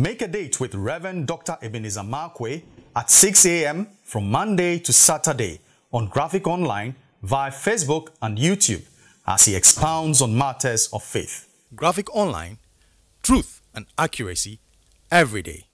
Make a date with Reverend Dr. Ebenezer Markwei at 6 a.m. from Monday to Saturday on Graphic Online via Facebook and YouTube as he expounds on matters of faith. Graphic Online, truth and accuracy every day.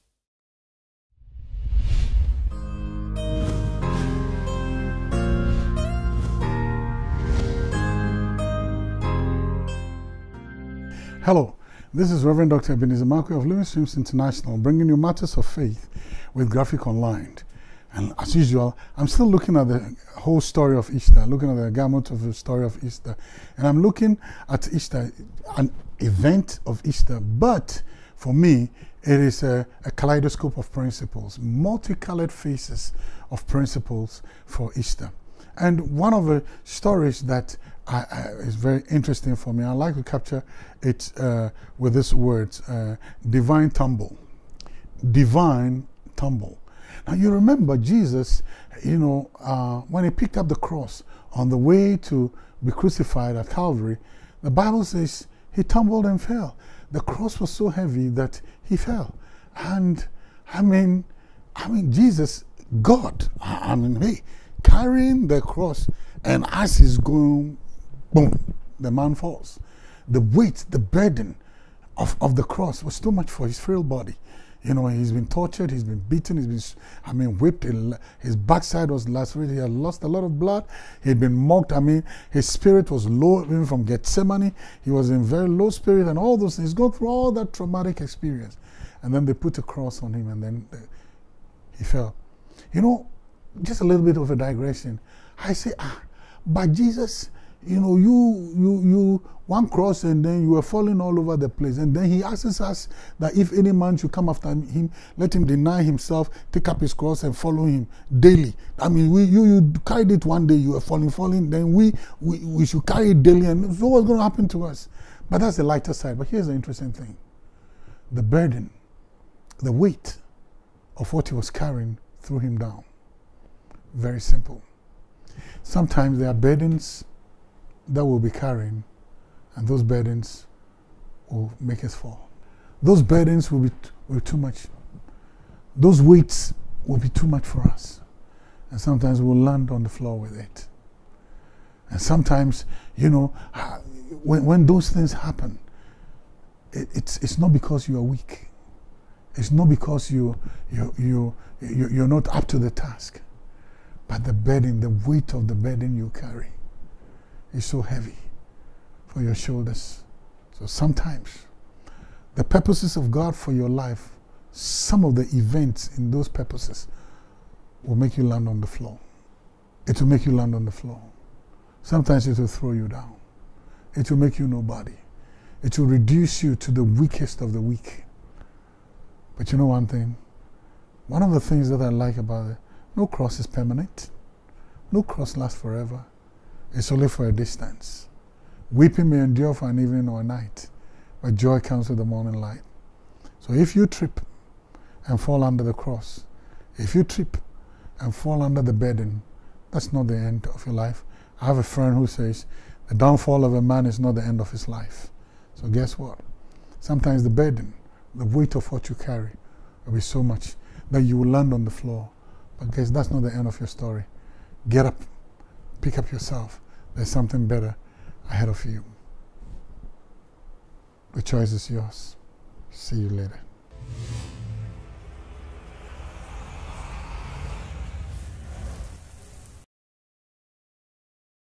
Hello, this is Reverend Dr. Ebenezer Markwei of Living Streams International, bringing you matters of faith with Graphic Online. And as usual, I'm still looking at the whole story of Easter, looking at the gamut of the story of Easter. And I'm looking at Easter, an event of Easter, but for me, it is a kaleidoscope of principles, multicolored faces of principles for Easter. And one of the stories that is very interesting for me, I like to capture it with these words, divine tumble. Divine tumble. Now you remember Jesus, you know, when he picked up the cross on the way to be crucified at Calvary, the Bible says he tumbled and fell. The cross was so heavy that he fell. And I mean Jesus, God, hey, carrying the cross, and as he's going, boom, the man falls. The weight, the burden of the cross was too much for his frail body. You know, he's been tortured, he's been beaten, he's been, whipped. His backside was lacerated, he had lost a lot of blood. He'd been mocked, his spirit was low, even from Gethsemane. He was in very low spirit and all those things. He's gone through all that traumatic experience. And then they put a cross on him and then he fell. You know, just a little bit of a digression. I say, but Jesus, you know, you one cross and then you were falling all over the place. And then he asks us that if any man should come after him, let him deny himself, take up his cross and follow him daily. I mean, you carried it one day, you were falling, then we should carry it daily, and so what's going to happen to us? But that's the lighter side. But here's the interesting thing. The burden, the weight of what he was carrying threw him down. Very simple. Sometimes there are burdens that we'll be carrying, and those burdens will make us fall. Those burdens will be too much. Those weights will be too much for us. And sometimes we'll land on the floor with it. And sometimes, you know, when those things happen, it's not because you are weak. It's not because you're not up to the task. But the burden, the weight of the burden you carry is so heavy for your shoulders. So sometimes the purposes of God for your life, some of the events in those purposes will make you land on the floor. It will make you land on the floor. Sometimes it will throw you down. It will make you nobody. It will reduce you to the weakest of the weak. But you know one thing? One of the things that I like about it, no cross is permanent. No cross lasts forever. It's only for a distance. Weeping may endure for an evening or a night, but joy comes with the morning light. So if you trip and fall under the cross, if you trip and fall under the burden, that's not the end of your life. I have a friend who says, the downfall of a man is not the end of his life. So guess what? Sometimes the burden, the weight of what you carry will be so much that you will land on the floor. But guys, that's not the end of your story. Get up, pick up yourself. There's something better ahead of you. The choice is yours. See you later.